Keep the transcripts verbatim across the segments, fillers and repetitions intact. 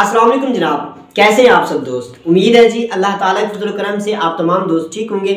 अस्सलामुअलैकुम जनाब, कैसे हैं आप सब दोस्त। उम्मीद है जी अल्लाह ताला के फजल करम से आप तमाम दोस्त ठीक होंगे।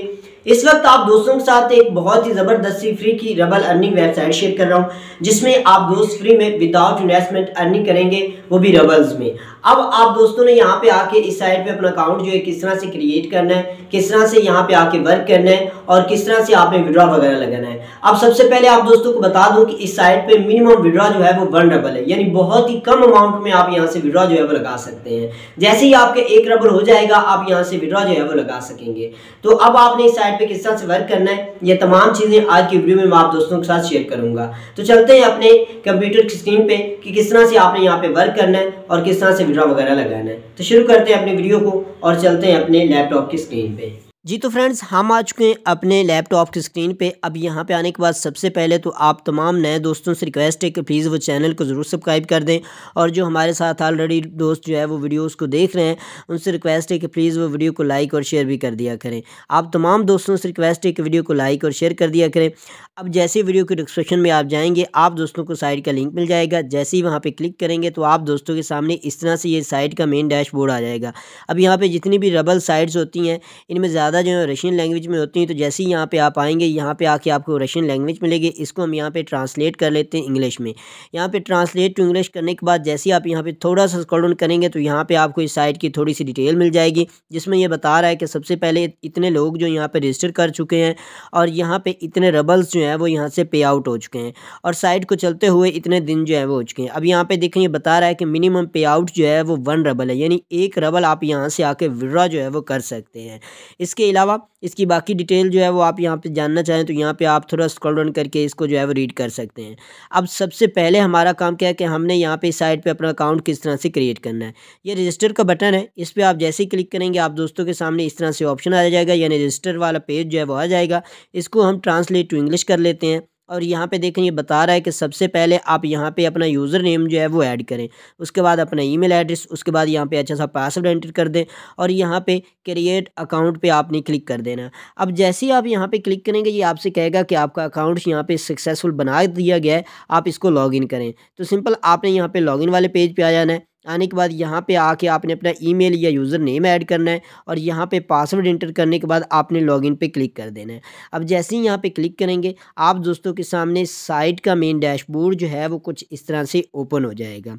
इस वक्त आप दोस्तों के साथ एक बहुत ही ज़बरदस्ती फ्री की रबल अर्निंग वेबसाइट शेयर कर रहा हूं, जिसमें आप दोस्त फ्री में विदाउट इन्वेस्टमेंट अर्निंग करेंगे, वो भी रबल्स में। अब आप दोस्तों ने यहां पे आके इस साइट पे अपना अकाउंट जो है किस तरह से क्रिएट करना है, किस तरह से यहां पे आके वर्क करना है और किस तरह से आपने विड्रॉ वगैरह लगाना है। अब सबसे पहले आप दोस्तों को बता दूँ कि इस साइट पर मिनिमम विड्रॉ जो है वो वन रबल है, यानी बहुत ही कम अमाउंट में आप यहाँ से विड्रॉ जो है वो लगा सकते हैं। जैसे ही आपके एक रबल हो जाएगा आप यहाँ से विड्रॉ जो है वो लगा सकेंगे। तो अब आपने इस साइट पे किस तरह से वर्क करना है, ये तमाम चीजें आज की वीडियो में मैं आप दोस्तों के साथ शेयर करूंगा। तो चलते हैं अपने कंप्यूटर की स्क्रीन पे कि किस तरह से आपने यहाँ पे वर्क करना है और किस तरह से विड्रॉ वगैरह लगाना है। तो शुरू करते हैं अपने वीडियो को और चलते हैं अपने लैपटॉप की स्क्रीन पे। जी तो फ्रेंड्स, हम आ चुके हैं अपने लैपटॉप की स्क्रीन पे। अब यहाँ पे आने के बाद सबसे पहले तो आप तमाम नए दोस्तों से रिक्वेस्ट है कि प्लीज़ वो चैनल को ज़रूर सब्सक्राइब कर दें, और जो हमारे साथ ऑलरेडी दोस्त जो है वो वीडियोस को देख रहे हैं उनसे रिक्वेस्ट है कि प्लीज़ वो वीडियो को लाइक और शेयर भी कर दिया करें। आप तमाम दोस्तों से रिक्वेस्ट है कि वीडियो को लाइक और शेयर कर दिया करें। अब जैसे वीडियो के डिस्क्रिप्शन में आप जाएँगे आप दोस्तों को साइट का लिंक मिल जाएगा। जैसे ही वहाँ पर क्लिक करेंगे तो आप दोस्तों के सामने इस तरह से ये साइट का मेन डैशबोर्ड आ जाएगा। अब यहाँ पर जितनी भी रबल साइट्स होती हैं इनमें ज़्यादा जो है रशियन लैंग्वेज में होती हैं। तो जैसे ही यहाँ पे आप आएंगे यहाँ पे आके आपको रशियन लैंग्वेज मिलेगी, इसको हम यहाँ पे ट्रांसलेट कर लेते हैं इंग्लिश में। यहाँ पे ट्रांसलेट टू इंग्लिश करने के बाद जैसे ही आप यहाँ पे थोड़ा सा स्क्रॉल डाउन करेंगे तो यहाँ पे आपको इस साइट की थोड़ी सी डिटेल मिल जाएगी, जिसमें यह बता रहा है कि सबसे पहले इतने लोग जो यहाँ पर रजिस्टर कर चुके हैं और यहाँ पर इतने रबल्स जो हैं वो यहाँ से पे आउट हो चुके हैं और साइट को चलते हुए इतने दिन जो है वो हो चुके हैं। अब यहाँ पर देखें, ये बता रहा है कि मिनिमम पे आउट जो है वो वन रबल है, यानी एक रबल आप यहाँ से आके विड्रॉ जो है वो कर सकते हैं। इस इसके अलावा इसकी बाकी डिटेल जो है वो आप यहाँ पे जानना चाहें तो यहाँ पे आप थोड़ा स्क्रॉल डाउन करके इसको जो है वो रीड कर सकते हैं। अब सबसे पहले हमारा काम क्या है कि हमने यहाँ पे इस साइट पे अपना अकाउंट किस तरह से क्रिएट करना है। ये रजिस्टर का बटन है, इस पर आप जैसे ही क्लिक करेंगे आप दोस्तों के सामने इस तरह से ऑप्शन आ जाएगा, यानी रजिस्टर वाला पेज जो है वो आ जाएगा। इसको हम ट्रांसलेट टू इंग्लिश कर लेते हैं और यहाँ पे देखें, ये बता रहा है कि सबसे पहले आप यहाँ पे अपना यूज़र नेम जो है वो ऐड करें, उसके बाद अपना ईमेल एड्रेस, उसके बाद यहाँ पे अच्छा सा पासवर्ड एंटर कर दें और यहाँ पे क्रिएट अकाउंट पे आपने क्लिक कर देना। अब जैसे ही आप यहाँ पे क्लिक करेंगे ये आपसे कहेगा कि आपका अकाउंट यहाँ पे सक्सेसफुल बना दिया गया है, आप इसको लॉगिन करें। तो सिंपल आपने यहाँ पे लॉगिन वाले पेज पर आ जाना है। आने के बाद यहाँ पे आके आपने अपना ईमेल या यूज़र नेम ऐड करना है और यहाँ पे पासवर्ड एंटर करने के बाद आपने लॉगिन पे क्लिक कर देना है। अब जैसे ही यहाँ पे क्लिक करेंगे आप दोस्तों के सामने साइट का मेन डैशबोर्ड जो है वो कुछ इस तरह से ओपन हो जाएगा।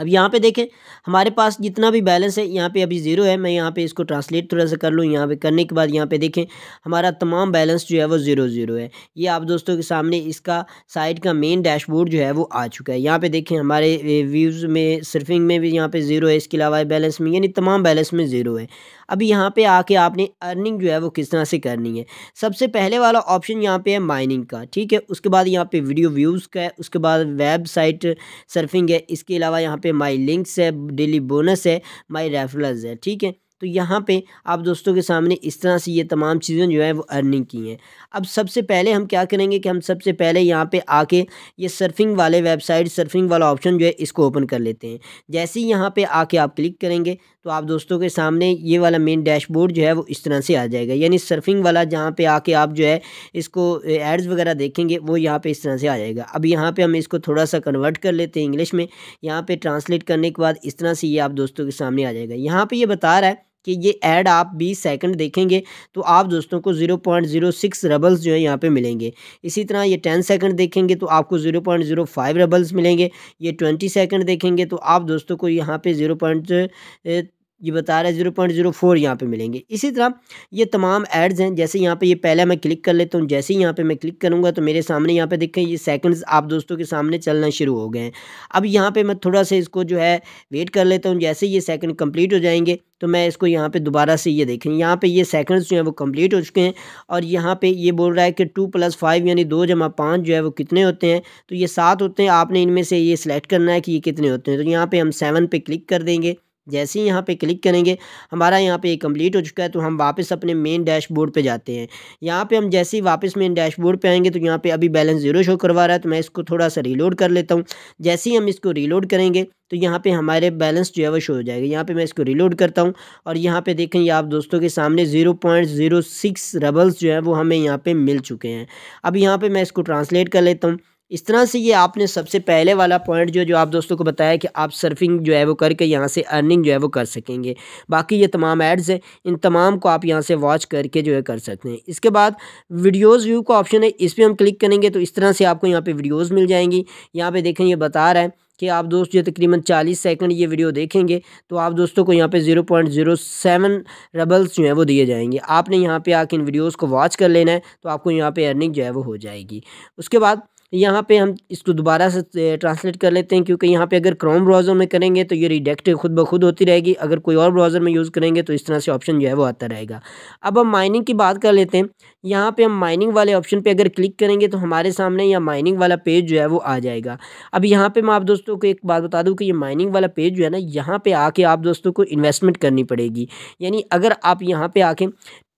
अब यहाँ पे देखें, हमारे पास जितना भी बैलेंस है यहाँ पे अभी ज़ीरो है। मैं यहाँ पे इसको ट्रांसलेट थोड़ा सा कर लूँ। यहाँ पे करने के बाद यहाँ पे देखें हमारा तमाम बैलेंस जो है वो ज़ीरो ज़ीरो है। ये आप दोस्तों के सामने इसका साइट का मेन डैशबोर्ड जो है वो आ चुका है। यहाँ पे देखें हमारे व्यूज़ में, सर्फिंग में भी यहाँ पर ज़ीरो है, इसके अलावा बैलेंस में, यानी तमाम बैलेंस में ज़ीरो है। अभी यहाँ पे आके आपने अर्निंग जो है वो किस तरह से करनी है, सबसे पहले वाला ऑप्शन यहाँ पे है माइनिंग का, ठीक है। उसके बाद यहाँ पे वीडियो व्यूज़ का है, उसके बाद वेबसाइट सर्फिंग है, इसके अलावा यहाँ पे माई लिंक्स है, डेली बोनस है, माई रेफरल्स है, ठीक है। तो यहाँ पे आप दोस्तों के सामने इस तरह से ये तमाम चीज़ें जो है वो अर्निंग की हैं। अब सबसे पहले हम क्या करेंगे कि हम सबसे पहले यहाँ पे आके ये सर्फिंग वाले वेबसाइट सर्फिंग वाला ऑप्शन जो है इसको ओपन कर लेते हैं। जैसे ही यहाँ पे आके आप क्लिक करेंगे तो आप दोस्तों के सामने ये वाला मेन डैशबोर्ड जो है वो इस तरह से आ जाएगा, यानी सर्फिंग वाला जहाँ पर आके आप जो है इसको एड्स वगैरह देखेंगे वो यहाँ पर इस तरह से आ जाएगा। अब यहाँ पर हम इसको थोड़ा सा कन्वर्ट कर लेते हैं इंग्लिश में। यहाँ पर ट्रांसलेट करने के बाद इस तरह से ये आप दोस्तों के सामने आ जाएगा। यहाँ पर ये बता रहा है कि ये ऐड आप बीस सेकंड देखेंगे तो आप दोस्तों को zero point zero six roubles जो है यहाँ पे मिलेंगे। इसी तरह ये दस सेकंड देखेंगे तो आपको zero point zero five roubles मिलेंगे। ये बीस सेकंड देखेंगे तो आप दोस्तों को यहाँ पे ज़ीरो ये बता रहा है ज़ीरो पॉइंट ज़ीरो फोर यहाँ पर मिलेंगे। इसी तरह ये तमाम एड्स हैं। जैसे यहाँ पे ये पहला मैं क्लिक कर लेता हूँ। जैसे ही यहाँ पे मैं क्लिक करूँगा तो मेरे सामने यहाँ पे देखें ये सेकंड्स आप दोस्तों के सामने चलना शुरू हो गए हैं। अब यहाँ पे मैं थोड़ा सा इसको जो है वेट कर लेता हूँ। जैसे ये सेकंड कंप्लीट हो जाएंगे तो मैं इसको यहाँ पर दोबारा से ये देखें, यहाँ पर ये सेकंड्स जो है वो कम्प्लीट हो चुके हैं और यहाँ पर ये बोल रहा है कि टू प्लस फाइव यानी दो जमा पाँच जो है वो कितने होते हैं, तो ये सात होते हैं। आपने इनमें से ये सिलेक्ट करना है कि ये कितने होते हैं। तो यहाँ पर हम सेवन पर क्लिक कर देंगे। जैसे ही यहाँ पे क्लिक करेंगे हमारा यहाँ पे कंप्लीट हो चुका है। तो हम वापस अपने मेन डैशबोर्ड पे जाते हैं। यहाँ पे हम जैसे ही वापस मेन डैशबोर्ड पे आएंगे तो यहाँ पे अभी बैलेंस ज़ीरो शो करवा रहा है, तो मैं इसको थोड़ा सा रीलोड कर लेता हूँ। जैसे ही हम इसको रीलोड करेंगे तो यहाँ पे हमारे बैलेंस जो है वो शो हो जाएगा। यहाँ पे मैं इसको रीलोड करता हूँ और यहाँ पे देखें ये आप दोस्तों के सामने zero point zero six roubles जो है वो हमें यहाँ पर मिल चुके हैं। अब यहाँ पर मैं इसको ट्रांसलेट कर लेता हूँ। इस तरह से ये आपने सबसे पहले वाला पॉइंट जो जो आप दोस्तों को बताया कि आप सर्फिंग जो है वो करके यहाँ से अर्निंग जो है वो कर सकेंगे। बाकी ये तमाम एड्स हैं, इन तमाम को आप यहाँ से वॉच करके जो है कर सकते हैं। इसके बाद वीडियोस व्यू का ऑप्शन है, इस पर हम क्लिक करेंगे तो इस तरह से आपको यहाँ पर वीडियोज़ मिल जाएंगी। यहाँ पर देखें ये बता रहा है कि आप दोस्त जो तकरीबन चालीस सेकंड ये वीडियो देखेंगे तो आप दोस्तों को यहाँ पे zero point zero seven roubles जो है वो दिए जाएंगे। आपने यहाँ पे आके इन वीडियोस को वॉच कर लेना है तो आपको यहाँ पे अर्निंग जो है वो हो जाएगी। उसके बाद यहाँ पे हम इसको दोबारा से ट्रांसलेट कर लेते हैं, क्योंकि यहाँ पे अगर क्रोम ब्राउज़र में करेंगे तो ये रिडेक्ट खुद ब खुद होती रहेगी, अगर कोई और ब्राउज़र में यूज़ करेंगे तो इस तरह से ऑप्शन जो है वो आता रहेगा। अब हम माइनिंग की बात कर लेते हैं। यहाँ पे हम माइनिंग वाले ऑप्शन पे अगर क्लिक करेंगे तो हमारे सामने यह माइनिंग वाला पेज जो है वो आ जाएगा। अब यहाँ पर मैं आप दोस्तों को एक बात बता दूँ कि ये माइनिंग वाला पेज जो है ना, यहाँ पर आके आप दोस्तों को इन्वेस्टमेंट करनी पड़ेगी। यानी अगर आप यहाँ पर आके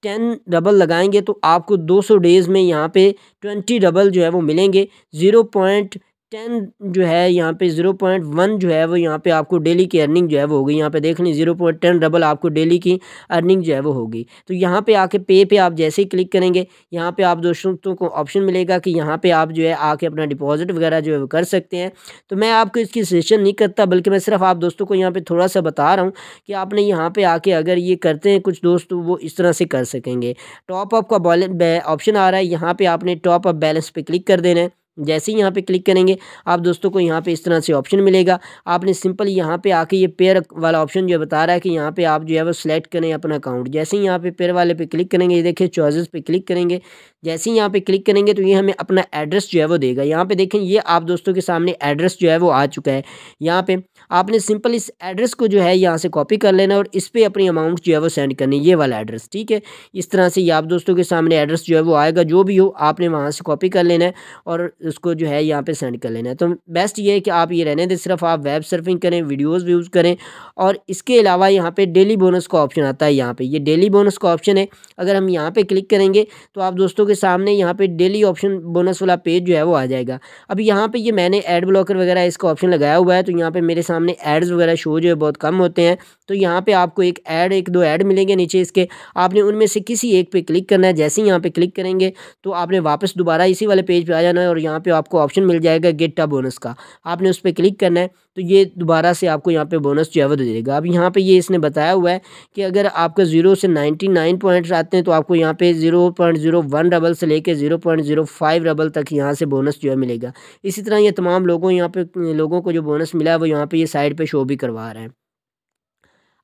टेन डबल लगाएंगे तो आपको दो सौ डेज़ में यहाँ पे ट्वेंटी डबल जो है वो मिलेंगे। ज़ीरो पॉइंट टेन जो है यहाँ पे ज़ीरो पॉइंट वन जो है वो यहाँ पे आपको डेली की अर्निंग जो है वो होगी। यहाँ पे देख लें ज़ीरो पॉइंट टेन डबल आपको डेली की अर्निंग जो है वो होगी। तो यहाँ पे आके पे पे आप जैसे ही क्लिक करेंगे यहाँ पे आप दोस्तों को ऑप्शन मिलेगा कि यहाँ पे आप जो है आके अपना डिपॉजिट वगैरह जो है वो कर सकते हैं। तो मैं आपको इसकी सजेशन नहीं करता, बल्कि मैं सिर्फ आप दोस्तों को यहाँ पर थोड़ा सा बता रहा हूँ कि आपने यहाँ पर आके अगर ये करते हैं कुछ दोस्त वो इस तरह से कर सकेंगे। टॉपअप का ऑप्शन आ रहा है, यहाँ पर आपने टॉपअप बैलेंस पर क्लिक कर देना है। जैसे ही यहाँ पे क्लिक करेंगे आप दोस्तों को यहाँ पे इस तरह से ऑप्शन मिलेगा। आपने सिंपल यहाँ पे आके ये पेयर वाला ऑप्शन जो है बता रहा है कि यहाँ पे आप जो है वो सिलेक्ट करें अपना अकाउंट। जैसे ही यहाँ पे पेयर वाले पे क्लिक करेंगे, ये देखिए चॉइसेस पे क्लिक करेंगे। जैसे ही यहाँ पे क्लिक करेंगे तो ये हमें अपना एड्रेस जो है वो देगा। यहाँ पर देखें ये आप दोस्तों के सामने एड्रेस जो है वो आ चुका है। यहाँ पर आपने सिंपल इस एड्रेस को जो है यहाँ से कॉपी कर लेना और इस पर अपनी अमाउंट जो है वो सेंड करनी, ये वाला एड्रेस, ठीक है। इस तरह से ये आप दोस्तों के सामने एड्रेस जो है वो आएगा, जो भी हो आपने वहाँ से कॉपी कर लेना है और उसको जो है यहाँ पे सेंड कर लेना है। तो बेस्ट ये है कि आप ये रहने दें, सिर्फ आप वेब सर्फिंग करें, वीडियोस व्यूज़ करें। और इसके अलावा यहाँ पे डेली बोनस का ऑप्शन आता है। यहाँ पे ये डेली बोनस का ऑप्शन है, अगर हम यहाँ पे क्लिक करेंगे तो आप दोस्तों के सामने यहाँ पे डेली ऑप्शन बोनस वाला पेज जो है वो आ जाएगा। अब यहाँ पर ये मैंने एड ब्लॉकर वगैरह इसका ऑप्शन लगाया हुआ है तो यहाँ पर मेरे सामने एड्स वगैरह शो जो है बहुत कम होते हैं। तो यहाँ पर आपको एक ऐड एक दो ऐड मिलेंगे नीचे इसके, आपने उनमें से किसी एक पर क्लिक करना है। जैसे ही यहाँ पर क्लिक करेंगे तो आपने वापस दोबारा इसी वाले पेज पर आ जाना है और यहाँ पे आपको ऑप्शन मिल जाएगा गेट अ बोनस का, आपने उस पर क्लिक करना है तो ये दोबारा से आपको यहाँ पे बोनस जो है वो दे देगा। अब यहाँ पे ये इसने बताया हुआ है कि अगर आपका ज़ीरो से निन्यानवे पॉइंट्स आते हैं तो आपको यहाँ पे zero point zero one double से लेके zero point zero five double तक यहाँ से बोनस जो है मिलेगा। इसी तरह ये तमाम लोगों यहाँ पे लोगों को जो बोनस मिला है वो यहाँ पर ये साइड पर शो भी करवा रहे हैं।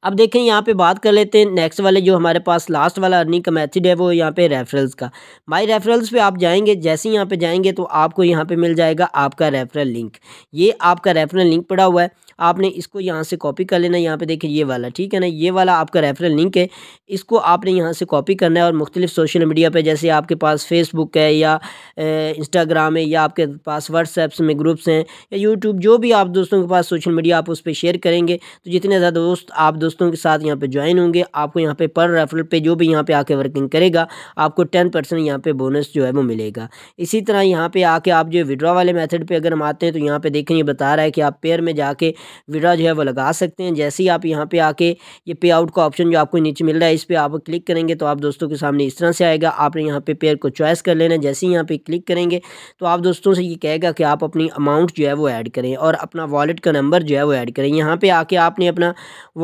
अब देखें यहाँ पे बात कर लेते हैं नेक्स्ट वाले, जो हमारे पास लास्ट वाला अर्निंग का मेथड है वो यहाँ पे रेफरल्स का। माय रेफरल्स पे आप जाएंगे, जैसे ही यहाँ पे जाएंगे तो आपको यहाँ पे मिल जाएगा आपका रेफरल लिंक। ये आपका रेफरल लिंक पड़ा हुआ है, आपने इसको यहाँ से कॉपी कर लेना है। यहाँ पे देखिए ये वाला, ठीक है ना, ये वाला आपका रेफरल लिंक है, इसको आपने यहाँ से कॉपी करना है और मुख्तलिफ सोशल मीडिया पर, जैसे आपके पास फेसबुक है या इंस्टाग्राम है या आपके पास व्हाट्सएप्स में ग्रुप्स हैं या यूट्यूब, जो भी आप दोस्तों के पास सोशल मीडिया आप उस पर शेयर करेंगे तो जितने ज़्यादा दोस्त आप दोस्तों के साथ यहाँ पे ज्वाइन होंगे आपको यहाँ पे पर रेफरल पे जो भी यहाँ पे आके वर्किंग करेगा आपको टेन परसेंट यहाँ पे बोनस जो है वो मिलेगा। इसी तरह यहाँ पे आके आप जो विड्रॉ वाले मेथड पे अगर हम आते हैं तो यहाँ पे देखें ये बता रहा है कि आप पेयर में जाके विड्रॉ जो है वो लगा सकते हैं। जैसे ही आप यहाँ पे आके ये पे आउट का ऑप्शन जो आपको नीचे मिल रहा है इस पर आप क्लिक करेंगे तो आप दोस्तों के सामने इस तरह से आएगा, आपने यहाँ पे पेयर को चॉइस कर लेना है। जैसे ही यहाँ पे क्लिक करेंगे तो आप दोस्तों से ये कहेगा कि आप अपनी अमाउंट जो है वो ऐड करें और अपना वॉलेट का नंबर जो है वो ऐड करें। यहाँ पे आके आपने अपना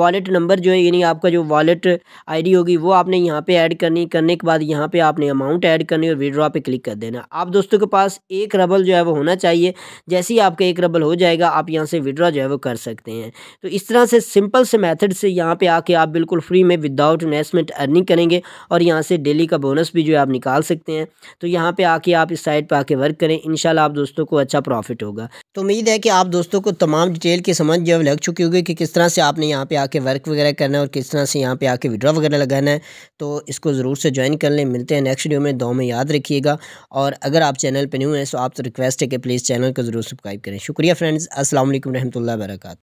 वॉलेट नंबर जो है यानी आपका जो वॉलेट आईडी होगी वो आपने यहाँ पे ऐड करनी, करने के बाद यहाँ पे आपने अमाउंट ऐड करनी और विड्रॉ पे क्लिक कर देना। आप दोस्तों के पास एक रबल जो है वो होना चाहिए। जैसे ही आपका एक रबल हो जाएगा आप यहाँ से विड्रॉ जो है वो कर सकते हैं। तो इस तरह से सिंपल से मेथड से यहाँ पे आके आप बिल्कुल फ्री में विदाउट इन्वेस्टमेंट अर्निंग करेंगे और यहाँ से डेली का बोनस भी जो है आप निकाल सकते हैं। तो यहाँ पर आके आप इस साइट पर आके वर्क करें, इंशाल्लाह आप दोस्तों को अच्छा प्रॉफिट होगा। तो उम्मीद है कि आप दोस्तों को तमाम डिटेल की समझ जो है लग चुकी होगी कि किस तरह से आपने यहाँ पर आके वर्क वगैरह करना है और किस तरह से यहाँ पे आके विड्रॉ वगैरह लगाना है। तो इसको ज़रूर से ज्वाइन कर लें। मिलते हैं नेक्स्ट वीडियो में, दुआ में याद रखिएगा। और अगर आप चैनल पे न्यू हैं तो आपसे रिक्वेस्ट है कि प्लीज़ चैनल को ज़रूर सब्सक्राइब करें। शुक्रिया फ्रेंड्स, अस्सलाम वालेकुम रहमतुल्लाह वबरकातुहू।